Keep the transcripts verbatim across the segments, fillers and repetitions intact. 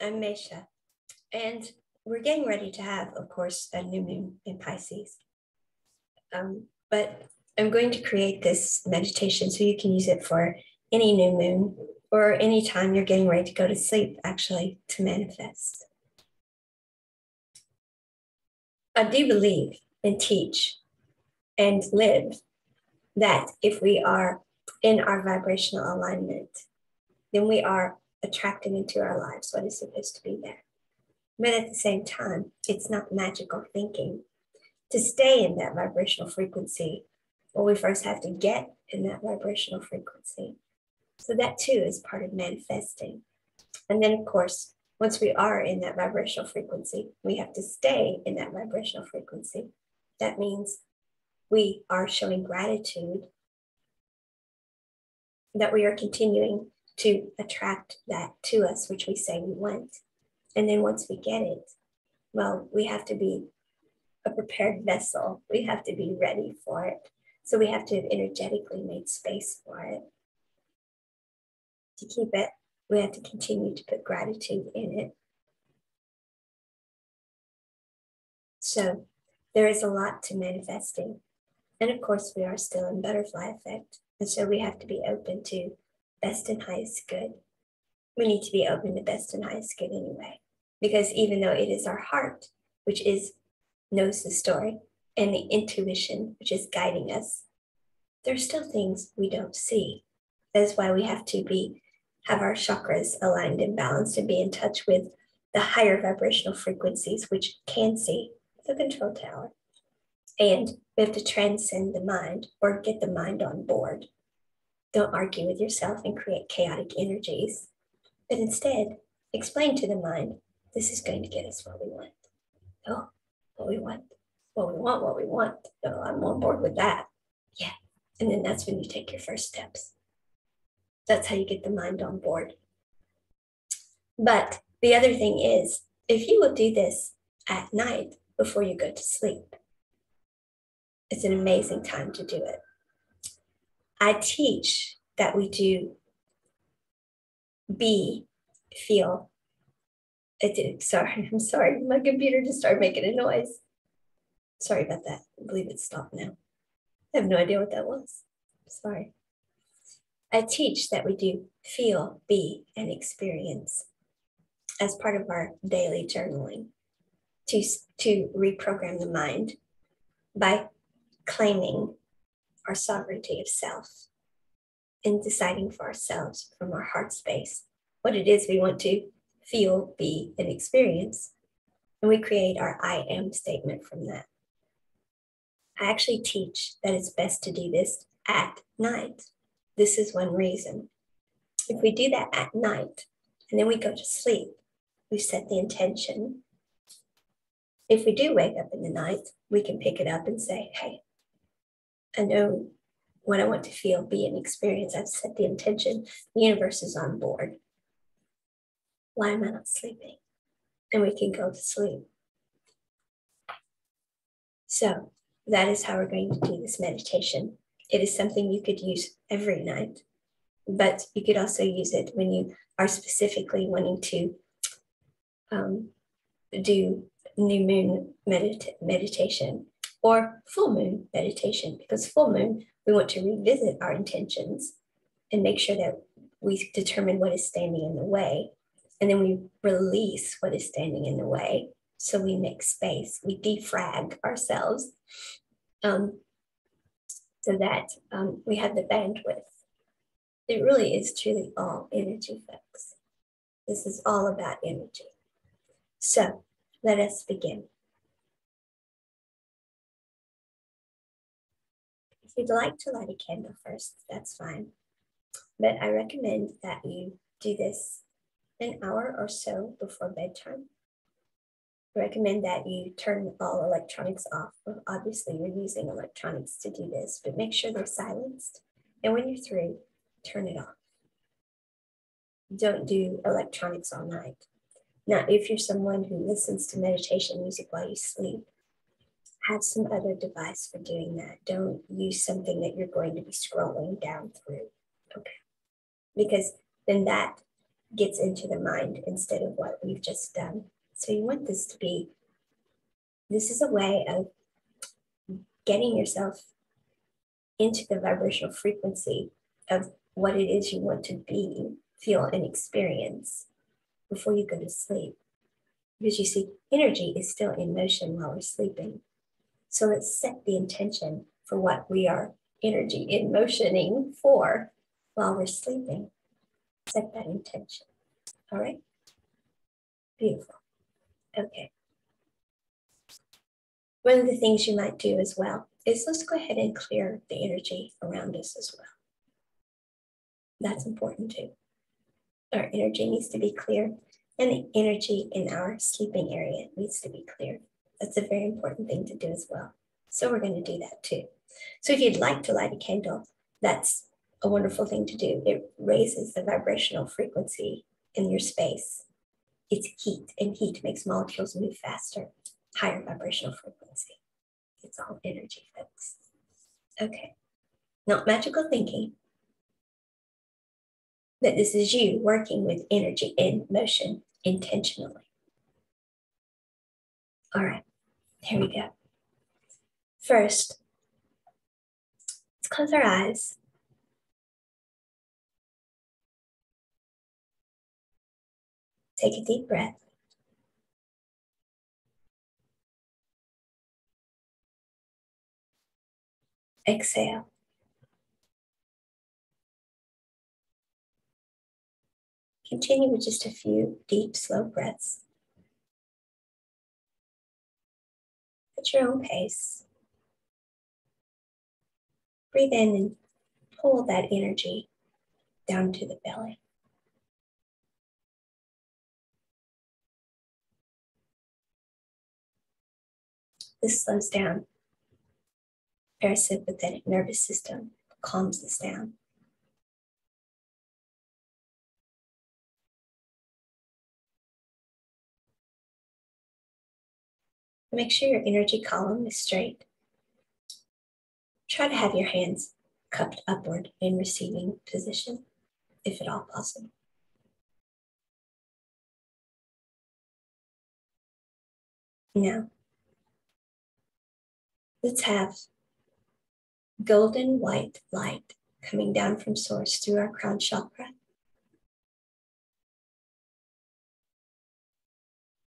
I'm Maysha, and we're getting ready to have, of course, a new moon in Pisces. Um, but I'm going to create this meditation so you can use it for any new moon or any time you're getting ready to go to sleep, actually, to manifest. I do believe and teach and live that if we are in our vibrational alignment, then we are attracted into our lives what is supposed to be there. But at the same time, it's not magical thinking. To stay in that vibrational frequency, well, we first have to get in that vibrational frequency. So that too is part of manifesting. And then, of course, once we are in that vibrational frequency, we have to stay in that vibrational frequency. That means we are showing gratitude that we are continuing to attract that to us, which we say we want. And then once we get it, well, we have to be a prepared vessel. We have to be ready for it. So we have to have energetically made space for it. To keep it, we have to continue to put gratitude in it. So there is a lot to manifesting. And of course, we are still in butterfly effect. And so we have to be open to best and highest good. We need to be open to best and highest good anyway, because even though it is our heart, which is knows the story, and the intuition, which is guiding us, there's still things we don't see. That's why we have to be have our chakras aligned and balanced and be in touch with the higher vibrational frequencies, which can see the control tower. And we have to transcend the mind or get the mind on board. Don't argue with yourself and create chaotic energies, but instead explain to the mind, this is going to get us what we want. Oh, what we want, what we want, what we want. Oh, I'm on board with that. Yeah. And then that's when you take your first steps. That's how you get the mind on board. But the other thing is, if you will do this at night before you go to sleep, it's an amazing time to do it. I teach that we do be, feel, I did, sorry, I'm sorry, my computer just started making a noise. Sorry about that, I believe it stopped now. I have no idea what that was, sorry. I teach that we do feel, be, and experience as part of our daily journaling to, to reprogram the mind by claiming our sovereignty of self and deciding for ourselves from our heart space what it is we want to feel, be, and experience. And we create our I am statement from that. I actually teach that it's best to do this at night. This is one reason. If we do that at night and then we go to sleep, we set the intention. If we do wake up in the night, we can pick it up and say, hey, I know what I want to feel, be, and experience. I've set the intention. The universe is on board. Why am I not sleeping? And we can go to sleep. So that is how we're going to do this meditation. It is something you could use every night, but you could also use it when you are specifically wanting to um, do new moon medita meditation or full moon meditation, because full moon, we want to revisit our intentions and make sure that we determine what is standing in the way. And then we release what is standing in the way. So we make space, we defrag ourselves. Um, so that um, we have the bandwidth. It really is truly all energy, folks. This is all about energy. So let us begin. If you'd like to light a candle first, that's fine. But I recommend that you do this an hour or so before bedtime. I recommend that you turn all electronics off. Well, obviously, you're using electronics to do this, but make sure they're silenced. And when you're through, turn it off. Don't do electronics all night. Now, if you're someone who listens to meditation music while you sleep, have some other device for doing that. Don't use something that you're going to be scrolling down through, okay? Because then that gets into the mind instead of what we've just done. So you want this to be, this is a way of getting yourself into the vibrational frequency of what it is you want to be, feel, and experience before you go to sleep. Because you see, energy is still in motion while we're sleeping. So let's set the intention for what we are energy in motioning for while we're sleeping. Set that intention. All right? Beautiful. Okay. One of the things you might do as well is let's go ahead and clear the energy around us as well. That's important too. Our energy needs to be clear, and the energy in our sleeping area needs to be clear. That's a very important thing to do as well. So we're going to do that too. So if you'd like to light a candle, that's a wonderful thing to do. It raises the vibrational frequency in your space. It's heat, and heat makes molecules move faster, higher vibrational frequency. It's all energy, folks. Okay, not magical thinking, but this is you working with energy in motion intentionally. All right, here we go. First, let's close our eyes. Take a deep breath. Exhale. Continue with just a few deep, slow breaths. At your own pace. Breathe in and pull that energy down to the belly. This slows down. Parasympathetic nervous system calms us down. Make sure your energy column is straight. Try to have your hands cupped upward in receiving position, if at all possible. Now, let's have golden white light coming down from source through our crown chakra.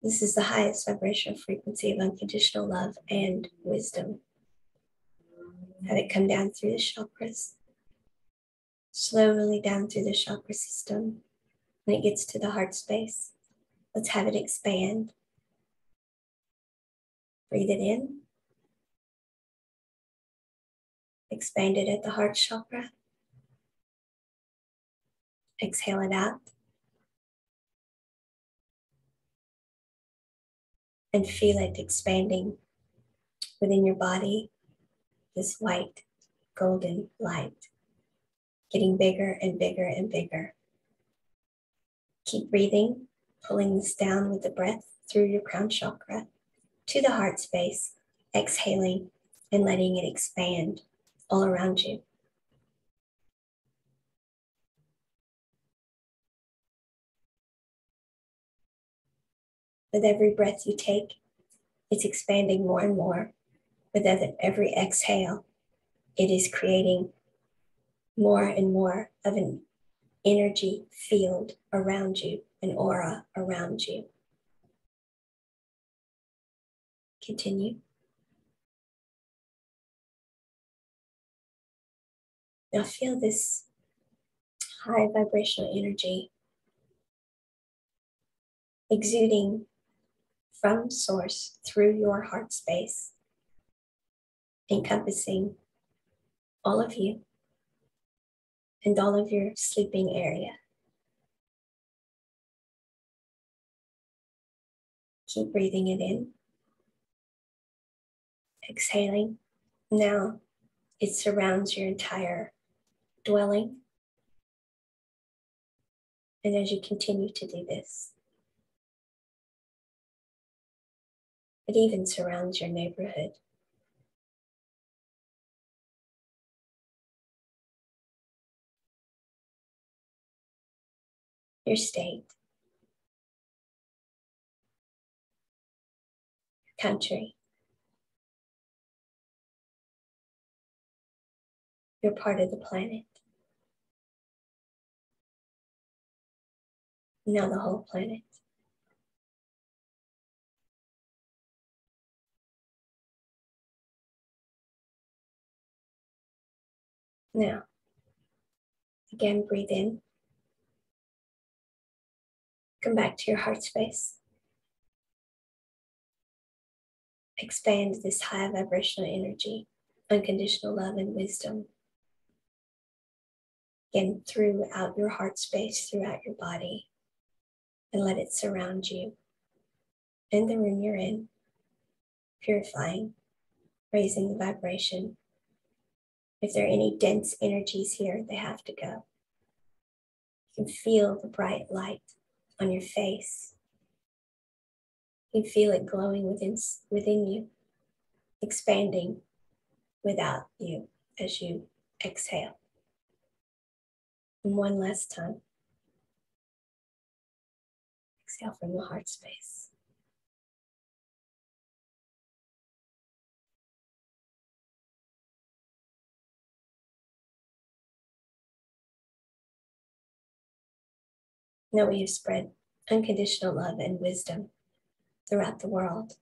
This is the highest vibrational frequency of unconditional love and wisdom. Have it come down through the chakras, slowly down through the chakra system. When it gets to the heart space, let's have it expand. Breathe it in. Expand it at the heart chakra. Exhale it out. And feel it expanding within your body, this white, golden light, getting bigger and bigger and bigger. Keep breathing, pulling this down with the breath through your crown chakra to the heart space, exhaling and letting it expand all around you. With every breath you take, it's expanding more and more. With every exhale, it is creating more and more of an energy field around you, an aura around you. Continue. Now feel this high vibrational energy exuding from source through your heart space, encompassing all of you and all of your sleeping area. Keep breathing it in, exhaling. Now it surrounds your entire dwelling. And as you continue to do this, it even surrounds your neighborhood. your state, your country, your part of the planet. Now the whole planet. Now, again, breathe in. Come back to your heart space. Expand this high vibrational energy, unconditional love and wisdom. Again, throughout your heart space, throughout your body, and let it surround you and the room you're in, purifying, raising the vibration. If there are any dense energies here, they have to go. You can feel the bright light on your face. You can feel it glowing within, within you, expanding without you as you exhale. And one last time. Exhale from the heart space. Now we have spread unconditional love and wisdom throughout the world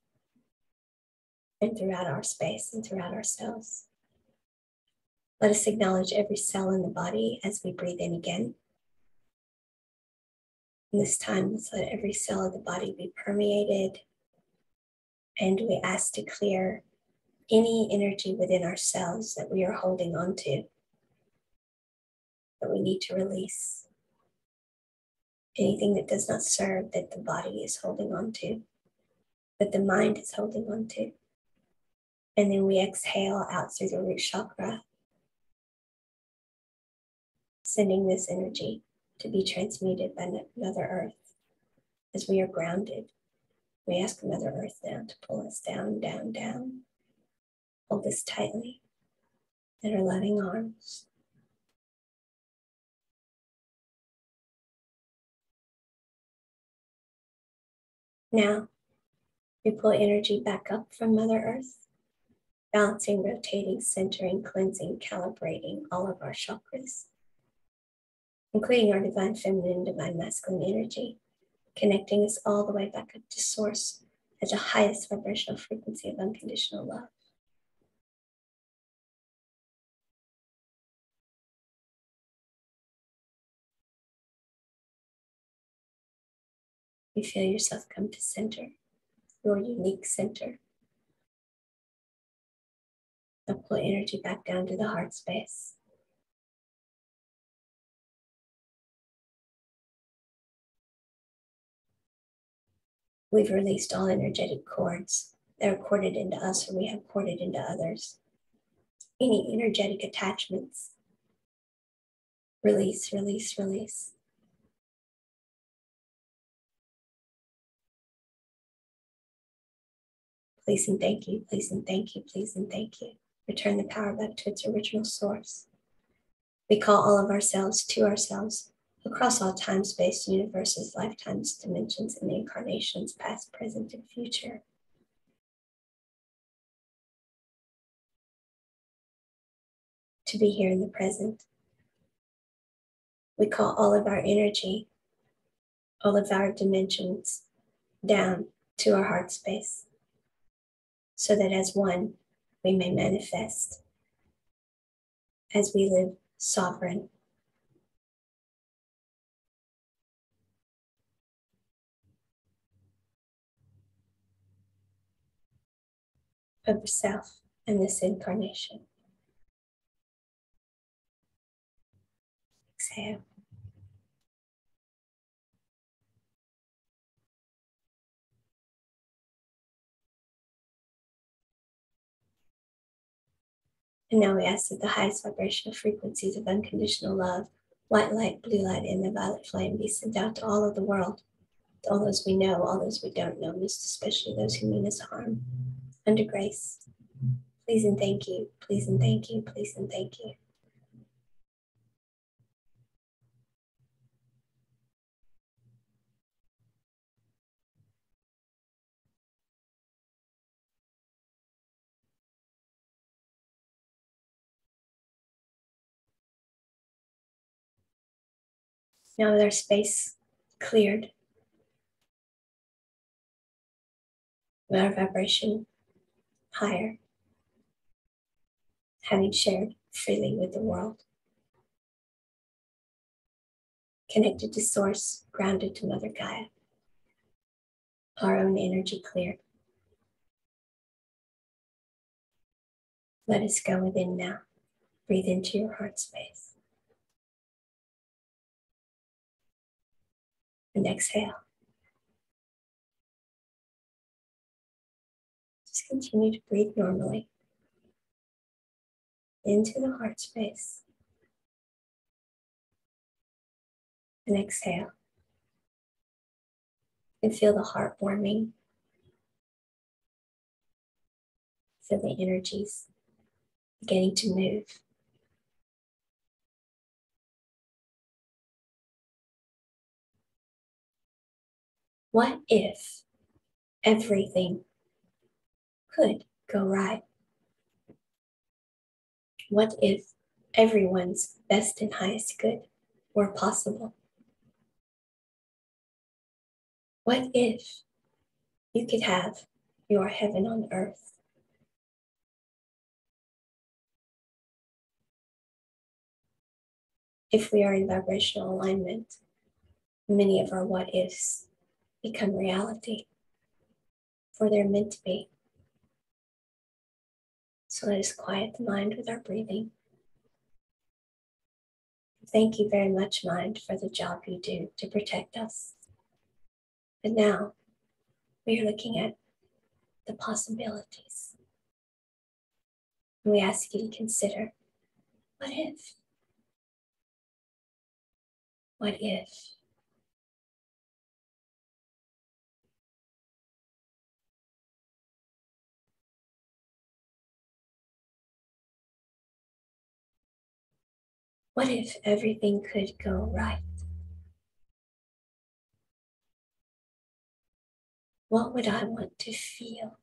and throughout our space and throughout ourselves. Let us acknowledge every cell in the body as we breathe in again. And this time, let's let every cell of the body be permeated. And we ask to clear any energy within ourselves that we are holding on to, that we need to release. Anything that does not serve that the body is holding on to, that the mind is holding on to. And then we exhale out through the root chakra, sending this energy to be transmuted by Mother Earth as we are grounded. We ask Mother Earth now to pull us down, down, down. Hold us tightly in her loving arms. Now, we pull energy back up from Mother Earth, balancing, rotating, centering, cleansing, calibrating all of our chakras, including our divine feminine and divine masculine energy, connecting us all the way back up to source at the highest vibrational frequency of unconditional love. You feel yourself come to center, your unique center. Now pull energy back down to the heart space. We've released all energetic cords that are corded into us or we have corded into others. Any energetic attachments. Release, release, release. Please and thank you, please and thank you, please and thank you. Return the power back to its original source. We call all of ourselves to ourselves across all time, space, universes, lifetimes, dimensions, and incarnations, past, present, and future. To be here in the present. We call all of our energy, all of our dimensions, down to our heart space, so that as one, we may manifest as we live sovereign. Of self in this incarnation. Exhale. And now we ask that the highest vibrational frequencies of unconditional love, white light, blue light, and the violet flame be sent out to all of the world, to all those we know, all those we don't know, most especially those who mean us harm, under grace. Please and thank you, please and thank you, please and thank you. now that our space cleared, with our vibration higher, having shared freely with the world, connected to source, grounded to Mother Gaia, our own energy cleared. Let us go within now. Breathe into your heart space. And exhale. Just continue to breathe normally into the heart space. And exhale. You can feel the heart warming. Feel the energies beginning to move. What if everything could go right? What if everyone's best and highest good were possible? What if you could have your heaven on earth? If we are in vibrational alignment, many of our what ifs become reality, for they're meant to be. So let us quiet the mind with our breathing. Thank you very much, mind, for the job you do to protect us. But now we are looking at the possibilities. And we ask you to consider, what if? What if? What if everything could go right? What would I want to feel?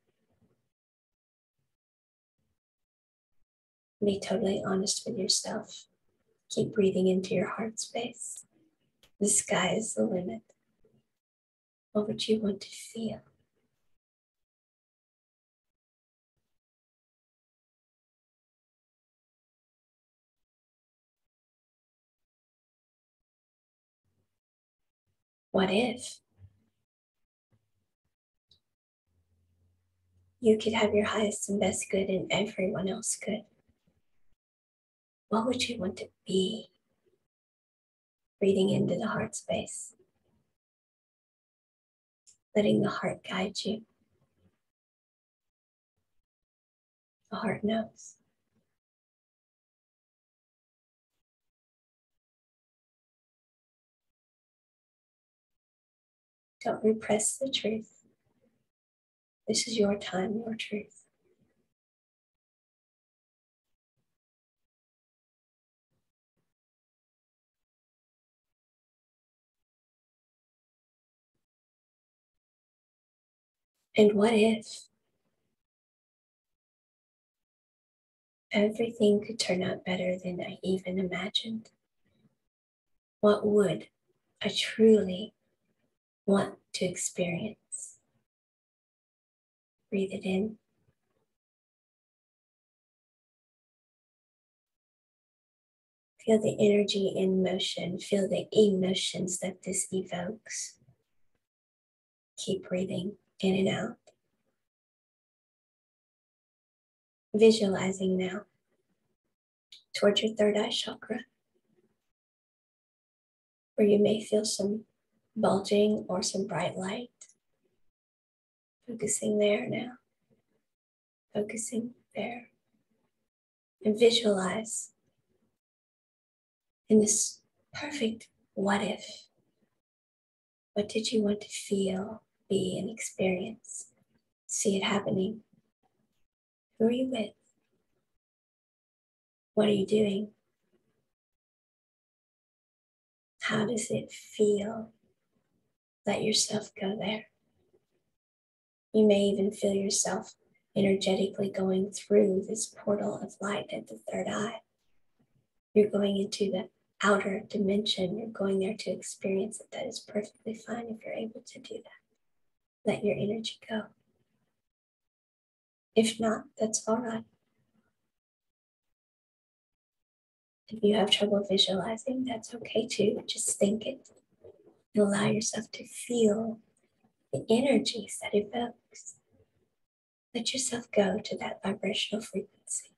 Be totally honest with yourself. Keep breathing into your heart space. The sky is the limit. What would you want to feel? What if you could have your highest and best good and everyone else good? What would you want to be? Breathing into the heart space. Letting the heart guide you. The heart knows. Don't repress the truth. This is your time, your truth. And what if everything could turn out better than I even imagined? What would I truly want to experience? Breathe it in. Feel the energy in motion. Feel the emotions that this evokes. Keep breathing in and out. Visualizing now towards your third eye chakra, where you may feel some bulging or some bright light. Focusing there now, focusing there, and visualize in this perfect what if. What did you want to feel, be, and experience? See it happening. Who are you with? What are you doing? How does it feel? Let yourself go there. You may even feel yourself energetically going through this portal of light at the third eye. You're going into the outer dimension, you're going there to experience it. That is perfectly fine if you're able to do that. Let your energy go. If not, that's all right. If you have trouble visualizing, that's okay too. Just think it and allow yourself to feel the energies that evokes. Let yourself go to that vibrational frequency.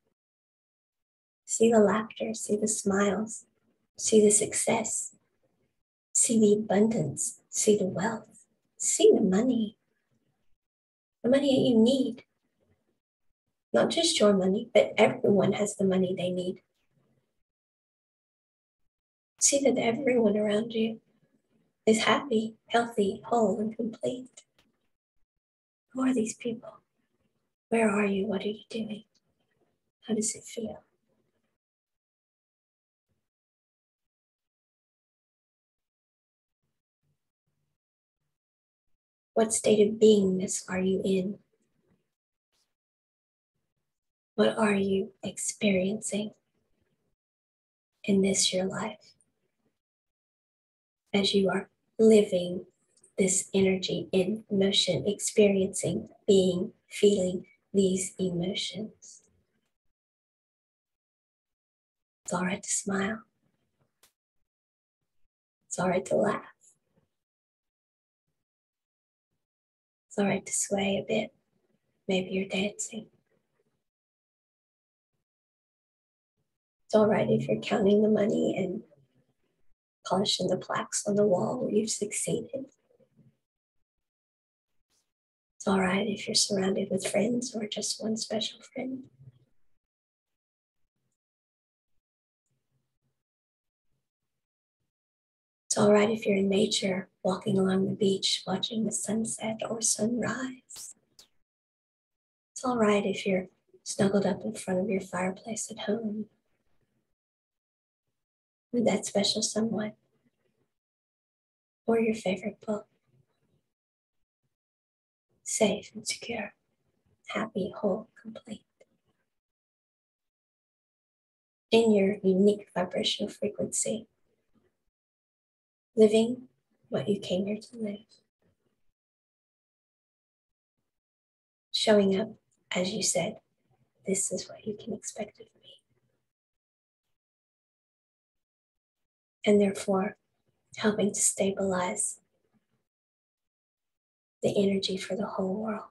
See the laughter, see the smiles, see the success, see the abundance, see the wealth, see the money, the money that you need. Not just your money, but everyone has the money they need. See that everyone around you is happy, healthy, whole, and complete. Who are these people? Where are you? What are you doing? How does it feel? What state of beingness are you in? What are you experiencing in this your life? As you are living this energy in motion, experiencing, being, feeling these emotions. It's all right to smile. It's all right to laugh. It's all right to sway a bit. Maybe you're dancing. It's all right if you're counting the money and polishing the plaques on the wall where you've succeeded. It's all right if you're surrounded with friends or just one special friend. It's all right if you're in nature, walking along the beach, watching the sunset or sunrise. It's all right if you're snuggled up in front of your fireplace at home with that special someone, or your favorite book. Safe and secure, happy, whole, complete. In your unique vibrational frequency, living what you came here to live. Showing up as you said, this is what you can expect of me. And therefore, helping to stabilize the energy for the whole world.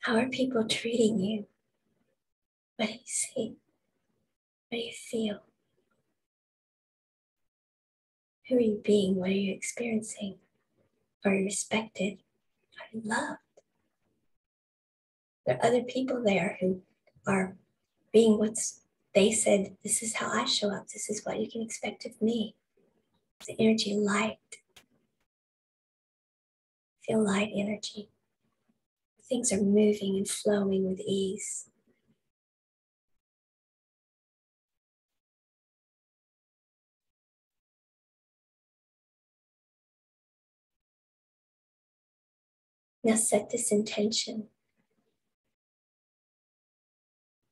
How are people treating you? What do you see? What do you feel? Who are you being? What are you experiencing? Are you respected? Are you loved? There are other people there who are being what they said, this is how I show up, this is what you can expect of me. The energy light. Feel light energy. Things are moving and flowing with ease. Now set this intention.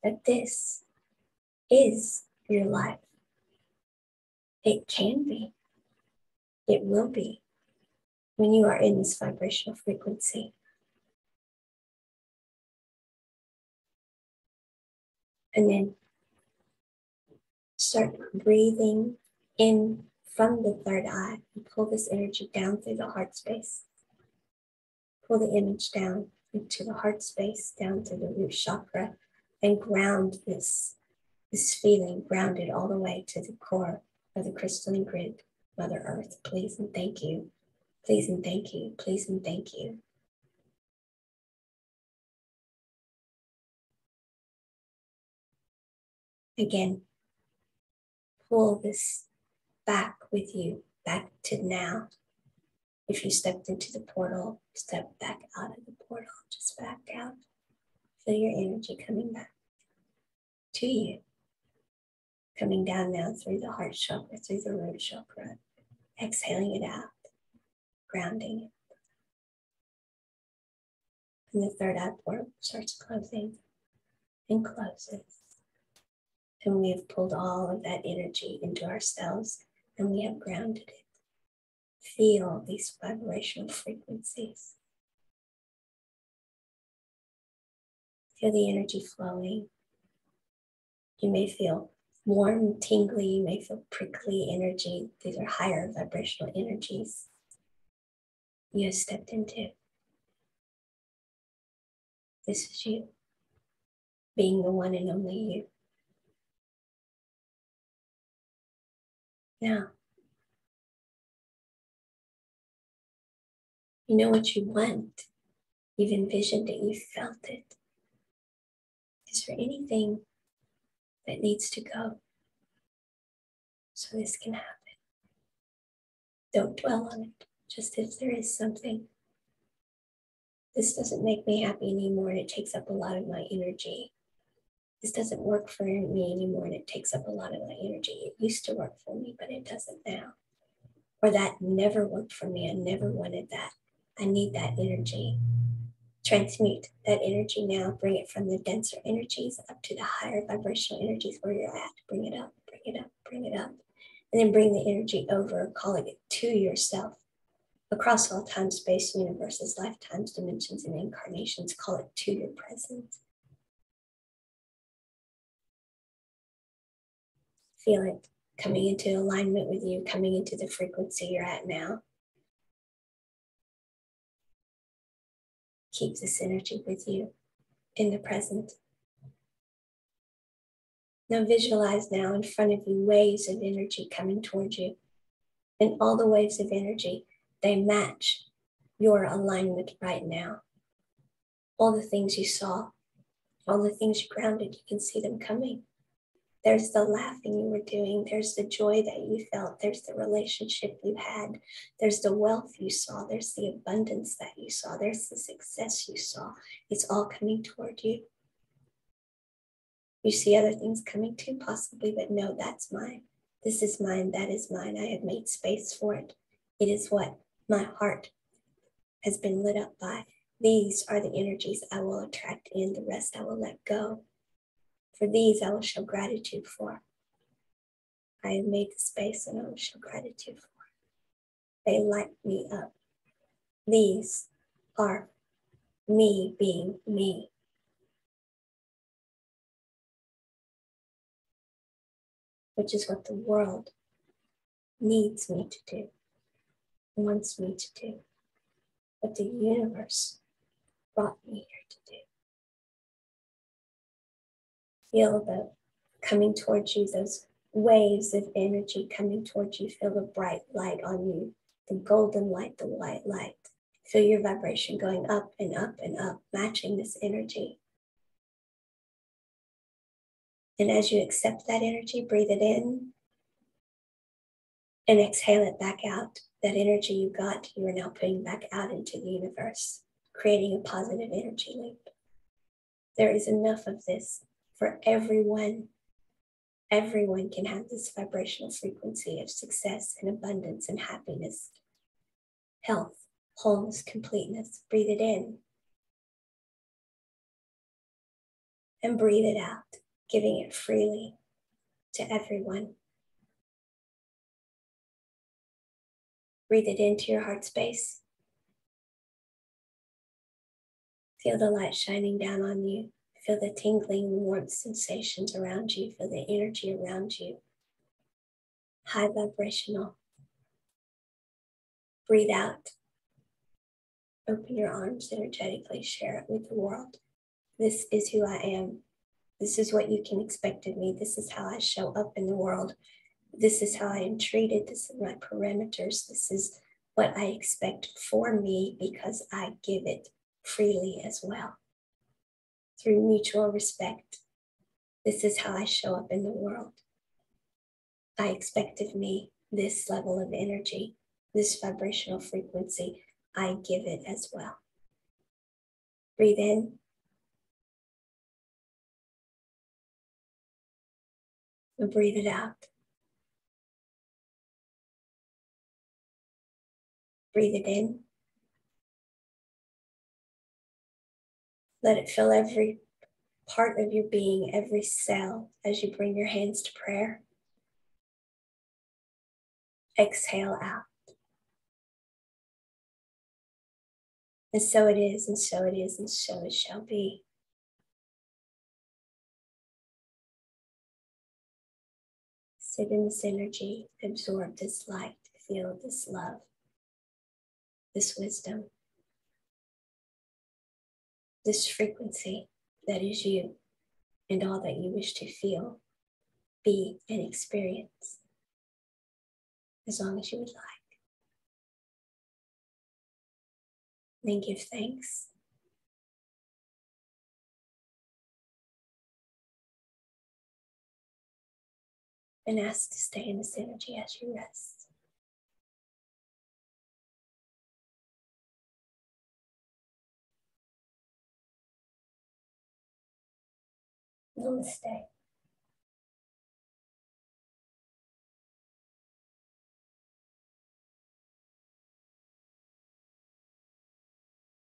That this is your life. It can be. It will be when you are in this vibrational frequency. And then start breathing in from the third eye and pull this energy down through the heart space. Pull the image down into the heart space, down to the root chakra. And ground this, this feeling, ground it all the way to the core of the crystalline grid, Mother Earth. Please and thank you. Please and thank you. Please and thank you. Again, pull this back with you, back to now. If you stepped into the portal, step back out of the portal, just back out. Feel your energy coming back to you. Coming down now through the heart chakra, through the root chakra. Exhaling it out, grounding it. And the third eye portal starts closing and closes. And we have pulled all of that energy into ourselves and we have grounded it. Feel these vibrational frequencies. Feel the energy flowing. You may feel warm, tingly, you may feel prickly energy. These are higher vibrational energies you have stepped into. This is you, being the one and only you. Now, you know what you want. You've envisioned it, you felt it. Is there anything that needs to go so this can happen? Don't dwell on it, just if there is something. This doesn't make me happy anymore and it takes up a lot of my energy. This doesn't work for me anymore and it takes up a lot of my energy. It used to work for me, but it doesn't now. Or that never worked for me. I never wanted that. I need that energy. Transmute that energy now. Bring it from the denser energies up to the higher vibrational energies where you're at. Bring it up, bring it up, bring it up. And then bring the energy over, calling it to yourself. Across all time, space, universes, lifetimes, dimensions, and incarnations, call it to your presence. Feel it coming into alignment with you, coming into the frequency you're at now. Keep this energy with you in the present. Now visualize now in front of you waves of energy coming towards you. And all the waves of energy, they match your alignment right now. All the things you saw, all the things you grounded, you can see them coming. There's the laughing you were doing. There's the joy that you felt. There's the relationship you had. There's the wealth you saw. There's the abundance that you saw. There's the success you saw. It's all coming toward you. You see other things coming too, possibly, but no, that's mine. This is mine. That is mine. I have made space for it. It is what my heart has been lit up by. These are the energies I will attract in. The rest I will let go. For these, I will show gratitude for. I have made the space and I will show gratitude for. They light me up. These are me being me. Which is what the world needs me to do, wants me to do, what the universe brought me here to do. Feel the coming towards you, those waves of energy coming towards you. Feel the bright light on you, the golden light, the white light. Feel your vibration going up and up and up, matching this energy. And as you accept that energy, breathe it in and exhale it back out. That energy you got, you are now putting back out into the universe, creating a positive energy loop. There is enough of this. For everyone, everyone can have this vibrational frequency of success and abundance and happiness, health, wholeness, completeness. Breathe it in and breathe it out, giving it freely to everyone. Breathe it into your heart space. Feel the light shining down on you. Feel the tingling, warmth sensations around you. Feel the energy around you. High vibrational. Breathe out. Open your arms energetically. Share it with the world. This is who I am. This is what you can expect of me. This is how I show up in the world. This is how I am treated. This is my parameters. This is what I expect for me because I give it freely as well. Through mutual respect, this is how I show up in the world. I expect of me this level of energy, this vibrational frequency. I give it as well. Breathe in. And breathe it out. Breathe it in. Let it fill every part of your being, every cell, as you bring your hands to prayer. Exhale out. And so it is, and so it is, and so it shall be. Sit in this energy, absorb this light, feel this love, this wisdom, this frequency that is you and all that you wish to feel, be, and experience, as long as you would like. Then give thanks. And ask to stay in this energy as you rest. Namaste.